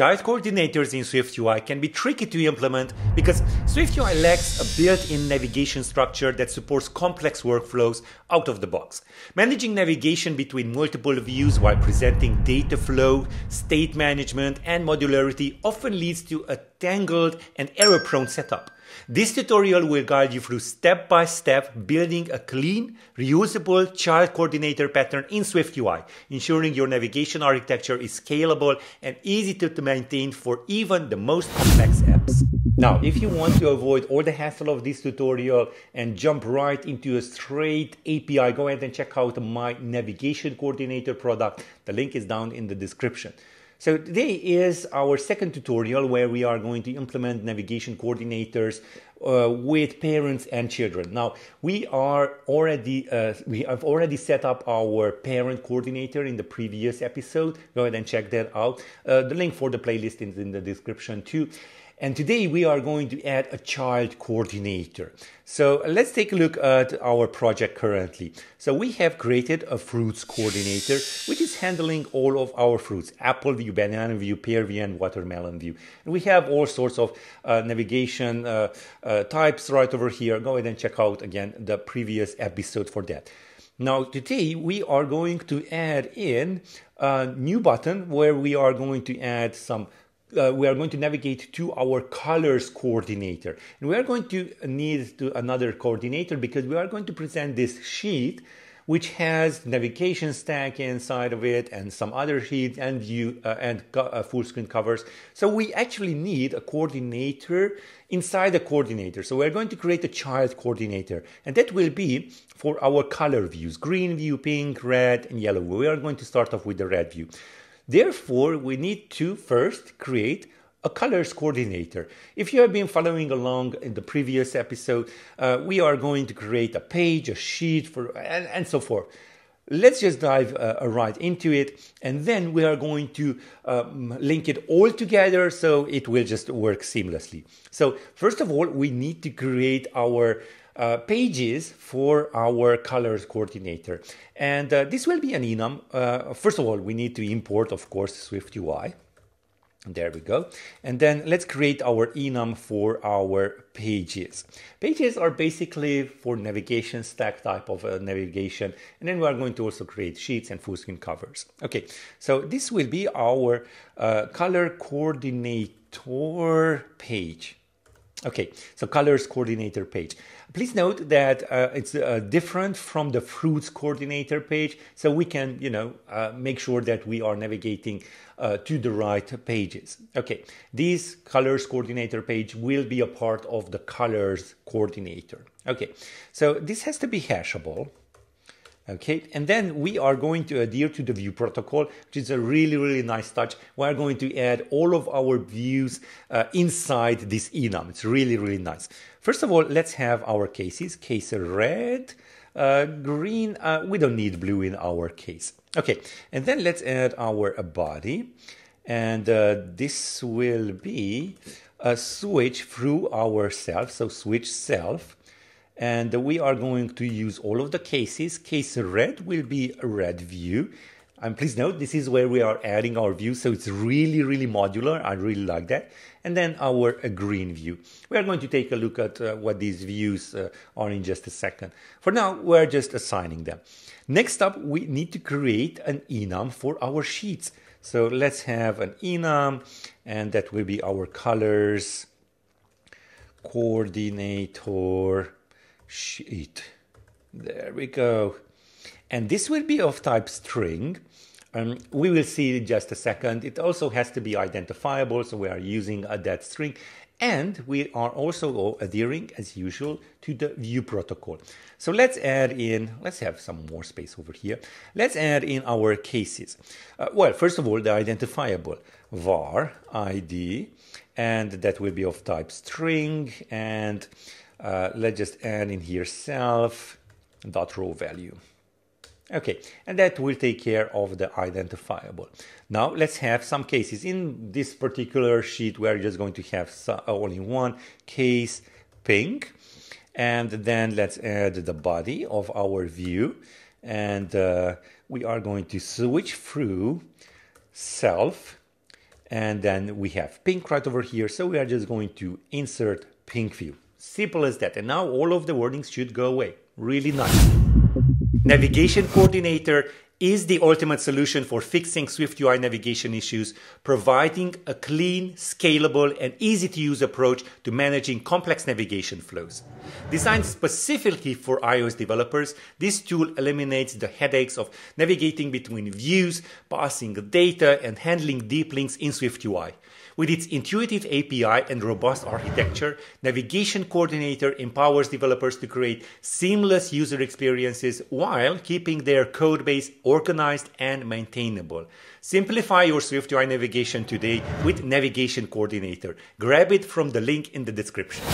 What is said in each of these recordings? Child coordinators in SwiftUI can be tricky to implement because SwiftUI lacks a built-in navigation structure that supports complex workflows out of the box. Managing navigation between multiple views while presenting data flow, state management, and modularity often leads to a tangled and error-prone setup. This tutorial will guide you through step-by-step building a clean, reusable child coordinator pattern in SwiftUI, ensuring your navigation architecture is scalable and easy to maintain for even the most complex apps. Now, if you want to avoid all the hassle of this tutorial and jump right into a straight API, go ahead and check out my Navigation Coordinator product. The link is down in the description. So today is our second tutorial where we are going to implement navigation coordinators with parents and children. Now, we have already set up our parent coordinator in the previous episode. Go ahead and check that out. The link for the playlist is in the description too. And today we are going to add a child coordinator. So let's take a look at our project currently. So we have created a fruits coordinator, which is handling all of our fruits: apple view, banana view, pear view, and watermelon view. And we have all sorts of navigation types right over here. Go ahead and check out again the previous episode for that. Now today we are going to add in a new button where we are going to add some we are going to navigate to our colors coordinator, and we are going to need another coordinator because we are going to present this sheet which has navigation stack inside of it and some other sheets and view and full screen covers. So we actually need a coordinator inside the coordinator. So we're going to create a child coordinator, and that will be for our color views: green view, pink, red, and yellow. We are going to start off with the red view. Therefore, we need to first create a colors coordinator. If you have been following along in the previous episode, we are going to create a page, a sheet, and so forth. Let's just dive right into it, and then we are going to link it all together so it will just work seamlessly. So first of all, we need to create our pages for our colors coordinator, and this will be an enum. First of all, we need to import, of course, SwiftUI. There we go. And then let's create our enum for our pages. Pages are basically for navigation stack type of navigation. And then we are going to also create sheets and full screen covers. Okay, so this will be our color coordinator page. Okay, so colors coordinator page. Please note that it's different from the fruits coordinator page, so we can, make sure that we are navigating to the right pages. Okay, this colors coordinator page will be a part of the colors coordinator. Okay, so this has to be hashable. Okay, and then we are going to adhere to the view protocol, which is a really, really nice touch. We are going to add all of our views inside this enum. It's really, really nice. First of all, let's have our cases. Case red, green. We don't need blue in our case. Okay, and then let's add our body. And this will be a switch through ourselves, so switch self. And we are going to use all of the cases. Case red will be a red view. And please note, this is where we are adding our view. So it's really, really modular. I really like that. And then our green view. We are going to take a look at what these views are in just a second. For now, we're just assigning them. Next up, we need to create an enum for our sheets. So let's have an enum, and that will be our colors coordinator sheet. There we go. And this will be of type string. We will see in just a second. It also has to be identifiable, so we are using that string. And we are also adhering, as usual, to the view protocol. So let's have some more space over here. Let's add in our cases. Well, first of all, the identifiable var id, and that will be of type string. And let's just add in here self.row value. Okay, and that will take care of the identifiable. Now let's have some cases. In this particular sheet, we're just going to have only one case, pink. And then let's add the body of our view. And we are going to switch through self. And then we have pink right over here. So we are just going to insert pink view. Simple as that. And now all of the wordings should go away. Really nice. Navigation Coordinator is the ultimate solution for fixing SwiftUI navigation issues, providing a clean, scalable, and easy-to-use approach to managing complex navigation flows. Designed specifically for iOS developers, this tool eliminates the headaches of navigating between views, passing data, and handling deep links in SwiftUI. With its intuitive API and robust architecture, Navigation Coordinator empowers developers to create seamless user experiences while keeping their code base organized and maintainable. Simplify your SwiftUI navigation today with Navigation Coordinator. Grab it from the link in the description.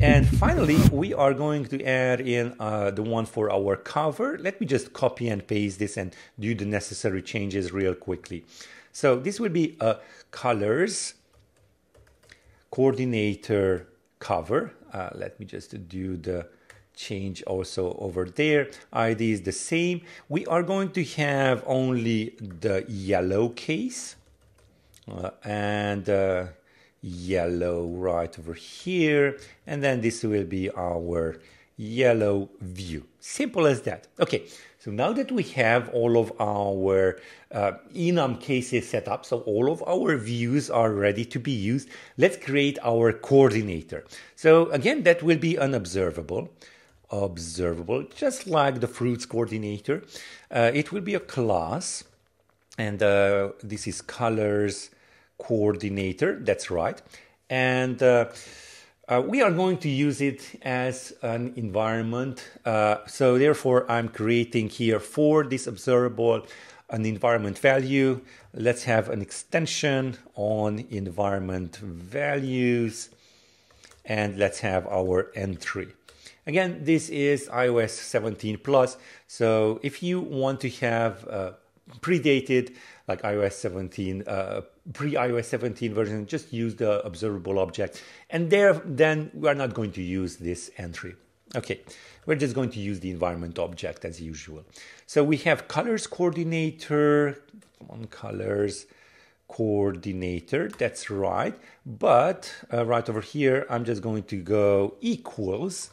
And finally, we are going to add in the one for our cover. Let me just copy and paste this and do the necessary changes real quickly. So this will be a colors coordinator cover. Let me just do the change also over there. ID is the same. We are going to have only the yellow case and yellow right over here. And then this will be our yellow view. Simple as that. Okay, so now that we have all of our enum cases set up, so all of our views are ready to be used, let's create our coordinator. So again, that will be an observable, just like the fruits coordinator. It will be a class, and this is colors coordinator, that's right. And we are going to use it as an environment. So therefore, I'm creating here for this observable an environment value. Let's have an extension on environment values, and let's have our entry. Again, this is iOS 17 plus. So if you want to have predated, like iOS 17, pre-iOS 17 version, just use the observable object. And then we are not going to use this entry. Okay, we're just going to use the environment object as usual. So we have colors coordinator, colors coordinator, that's right. But right over here, I'm just going to go equals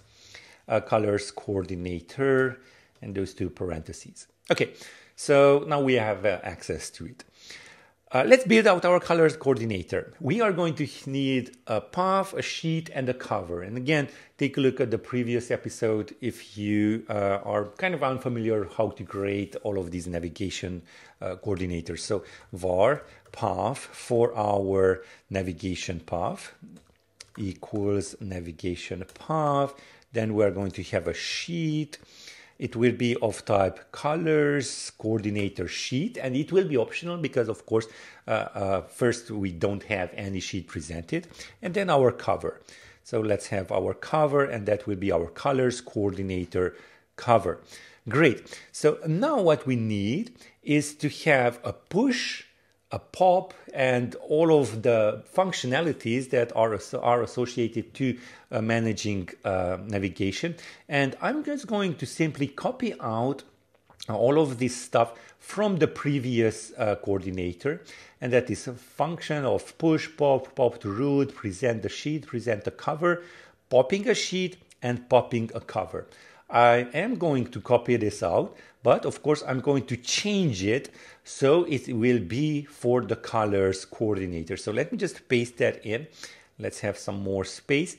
colors coordinator and those two parentheses. Okay. So now we have access to it. Let's build out our colors coordinator. We are going to need a path, a sheet, and a cover. And again, take a look at the previous episode if you are kind of unfamiliar how to create all of these navigation coordinators. So var path for our navigation path equals navigation path. Then we're going to have a sheet. It will be of type colors coordinator sheet, and it will be optional because, of course, first we don't have any sheet presented, and then our cover. So let's have our cover, and that will be our colors coordinator cover. Great. So now what we need is to have a push, a pop, and all of the functionalities that are associated to managing navigation. And I'm just going to simply copy out all of this stuff from the previous coordinator, and that is a function of push, pop, pop to root, present the sheet, present the cover, popping a sheet, and popping a cover. I am going to copy this out, but of course I'm going to change it so it will be for the colors coordinator. So let me just paste that in. Let's have some more space,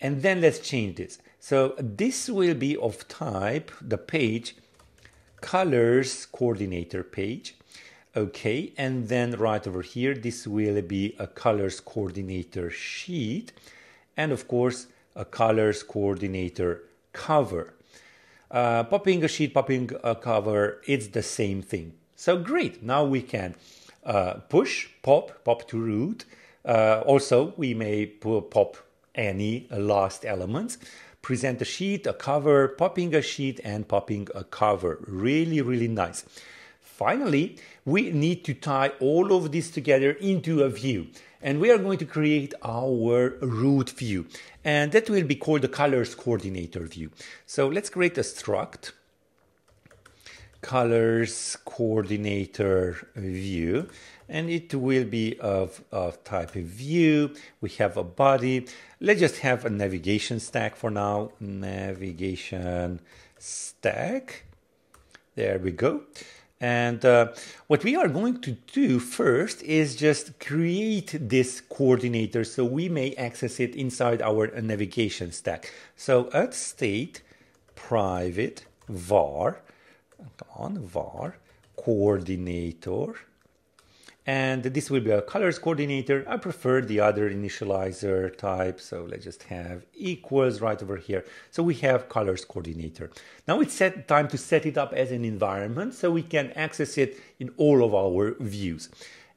and then let's change this. So this will be of type, the page, colors coordinator page. Okay, and then right over here, this will be a colors coordinator sheet, and of course a colors coordinator cover. Popping a sheet, popping a cover, it's the same thing. So great, now we can push, pop, pop to root. Also, we may pop any last elements. Present a sheet, a cover, popping a sheet, and popping a cover. Really, really nice. Finally, we need to tie all of this together into a view. And we are going to create our root view, and that will be called the colors coordinator view. So let's create a struct colors coordinator view, and it will be of type view. We have a body. Let's just have a navigation stack for now. Navigation stack. There we go. And what we are going to do first is just create this coordinator so we may access it inside our navigation stack. So at state private var, come on, var coordinator, and this will be a colors coordinator. I prefer the other initializer type, so let's just have equals right over here. So we have colors coordinator. Now it's time to set it up as an environment so we can access it in all of our views.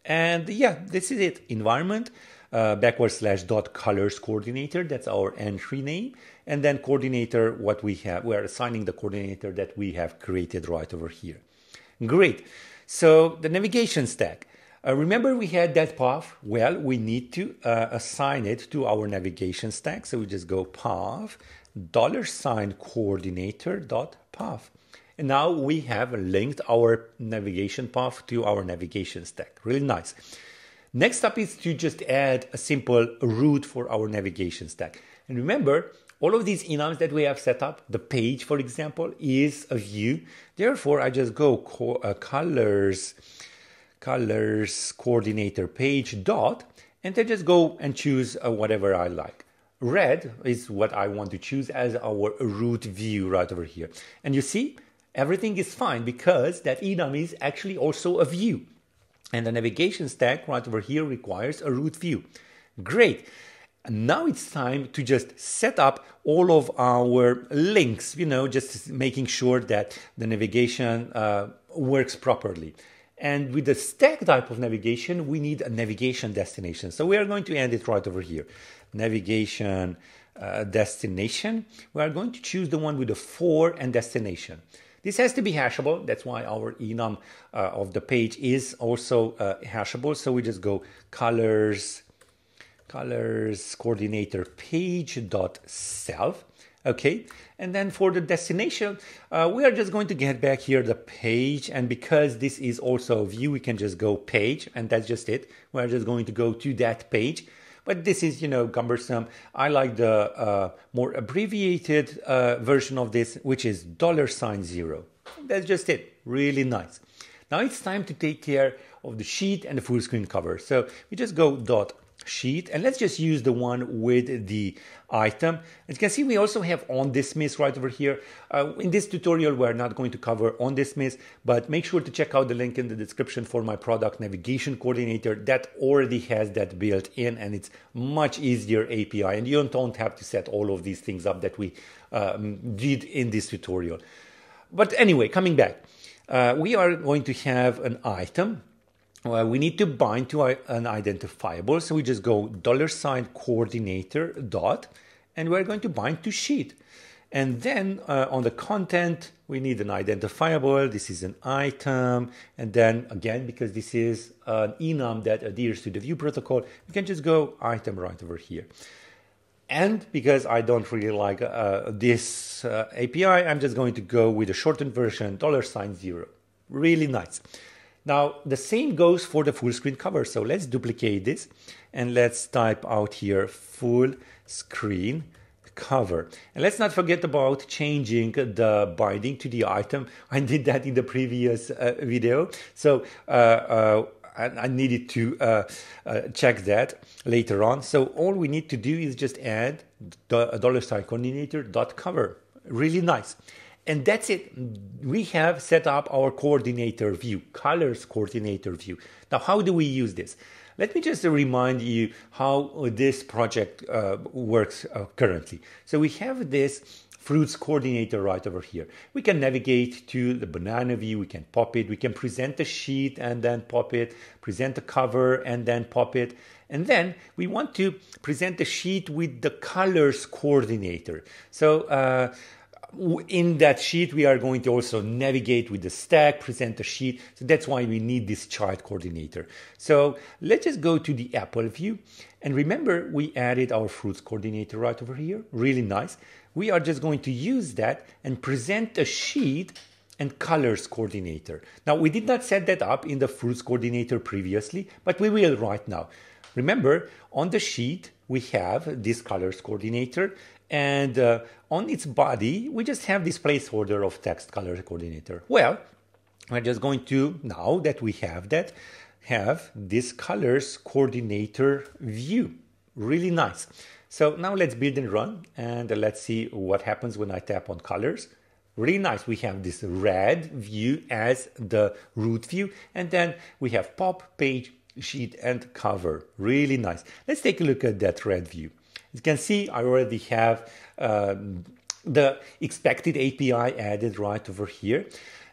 And yeah, this is it, environment, /.colors coordinator, that's our entry name, and then coordinator, what we have, we're assigning the coordinator that we have created right over here. Great, so the navigation stack. Remember we had that path. Well, we need to assign it to our navigation stack. So we just go path $coordinator.path. And now we have linked our navigation path to our navigation stack. Really nice. Next up is to just add a simple route for our navigation stack. And remember, all of these enums that we have set up, the page, for example, is a view. Therefore, I just go colors coordinator page dot, and then just go and choose whatever I like. Red is what I want to choose as our root view right over here. And you see, everything is fine because that enum is actually also a view. And the navigation stack right over here requires a root view. Great. Now it's time to just set up all of our links, you know, just making sure that the navigation works properly. And with the stack type of navigation, we need a navigation destination. So we are going to add it right over here. Navigation destination. We are going to choose the one with the for and destination. This has to be hashable. That's why our enum of the page is also hashable. So we just go colors coordinator page dot self. Okay, and then for the destination, we are just going to get back here the page, and because this is also a view, we can just go page, and that's just it. We're just going to go to that page, but this is, you know, cumbersome. I like the more abbreviated version of this, which is $0. That's just it, really nice. Now it's time to take care of the sheet and the full screen cover. So we just go dot sheet, and let's just use the one with the item. As you can see, we also have on dismiss right over here. In this tutorial, we're not going to cover on dismiss, but make sure to check out the link in the description for my product Navigation Coordinator that already has that built in, and it's much easier API, and you don't have to set all of these things up that we did in this tutorial. But anyway, coming back, we are going to have an item. Well, we need to bind to an identifiable, so we just go $coordinator dot, and we're going to bind to sheet. And then on the content, we need an identifiable. This is an item. And then again, because this is an enum that adheres to the view protocol, we can just go item right over here. And because I don't really like this API, I'm just going to go with a shortened version, $0. Really nice. Now, the same goes for the full screen cover. So let's duplicate this and let's type out here full screen cover. And let's not forget about changing the binding to the item. I did that in the previous video. So I needed to check that later on. So all we need to do is just add $coordinator.cover. Really nice. And that's it. We have set up our coordinator view, colors coordinator view. Now, how do we use this? Let me just remind you how this project works currently. So we have this fruits coordinator right over here. We can navigate to the banana view, we can pop it, we can present the sheet and then pop it, present the cover and then pop it. And then we want to present the sheet with the colors coordinator. So, in that sheet, we are going to also navigate with the stack, present the sheet. So that's why we need this child coordinator. So let's just go to the apple view. And remember, we added our fruits coordinator right over here. Really nice. We are just going to use that and present a sheet and colors coordinator. Now, we did not set that up in the fruits coordinator previously, but we will right now. Remember, on the sheet, we have this colors coordinator, and on its body, we just have this placeholder of text color coordinator. Well, we're just going to, now that we have that, have this colors coordinator view. Really nice. So now let's build and run, and let's see what happens when I tap on colors. Really nice. We have this red view as the root view, and then we have pop, page, sheet, and cover. Really nice. Let's take a look at that red view. As you can see, I already have the expected API added right over here.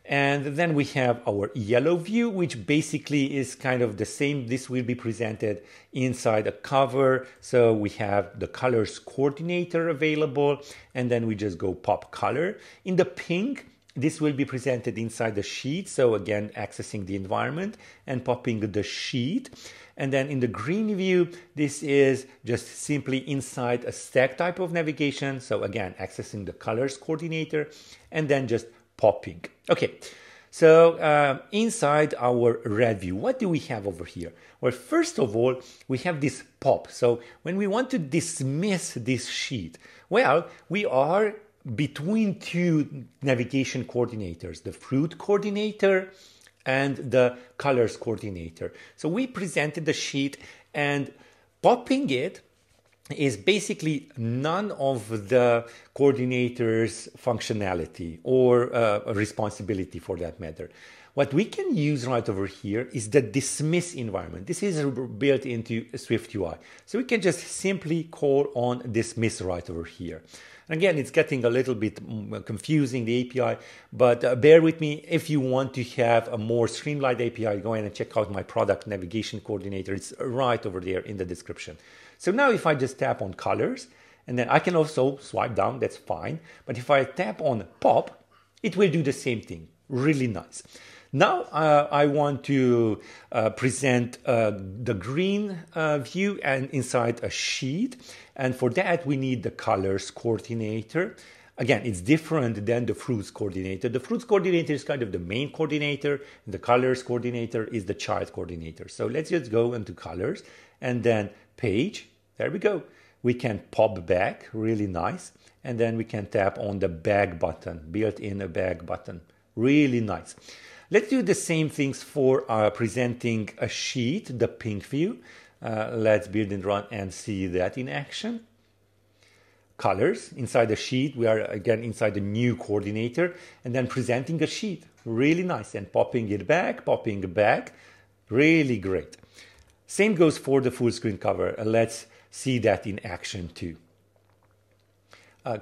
And then we have our yellow view, which basically is kind of the same. This will be presented inside a cover. So we have the colors coordinator available, and then we just go pop color. In the pink, this will be presented inside the sheet. So again, accessing the environment and popping the sheet. And then in the green view, this is just simply inside a stack type of navigation. So again, accessing the colors coordinator and then just popping. Okay, so inside our red view, what do we have over here? Well, first of all, we have this pop. So when we want to dismiss this sheet, well, we are between two navigation coordinators, the fruit coordinator and the colors coordinator. So we presented the sheet, and popping it is basically none of the coordinator's functionality or responsibility for that matter. What we can use right over here is the dismiss environment. This is built into SwiftUI. So we can just simply call on dismiss right over here. Again, it's getting a little bit confusing, the API, but bear with me. If you want to have a more streamlined API, go in and check out my product navigation coordinator. It's right over there in the description. So now if I just tap on colors, and then I can also swipe down, that's fine. But if I tap on pop, it will do the same thing. Really nice. Now I want to present the green view and inside a sheet. And for that, we need the colors coordinator. Again, it's different than the fruits coordinator. The fruits coordinator is kind of the main coordinator. The colors coordinator is the child coordinator. So let's just go into colors and then page. There we go. We can pop back. Really nice. And then we can tap on the back button, built-in a back button. Really nice. Let's do the same things for presenting a sheet, the pink view. Let's build and run and see that in action. Colors inside the sheet. We are again inside the new coordinator and then presenting a sheet. Really nice. And popping it back, popping back. Really great. Same goes for the full screen cover. Let's see that in action too.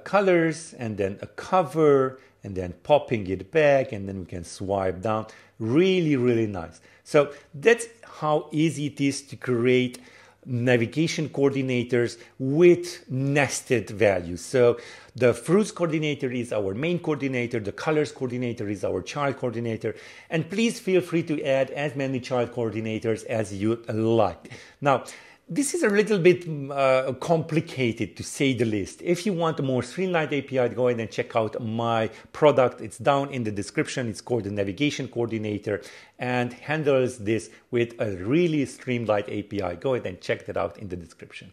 Colors and then a cover, and then popping it back, and then we can swipe down. Really, really nice. So that's how easy it is to create navigation coordinators with nested values. So the fruits coordinator is our main coordinator, the colors coordinator is our child coordinator, and please feel free to add as many child coordinators as you like. Now, this is a little bit complicated, to say the least. If you want a more streamlined API, go ahead and check out my product. It's down in the description. It's called the Navigation Coordinator and handles this with a really streamlined API. Go ahead and check that out in the description.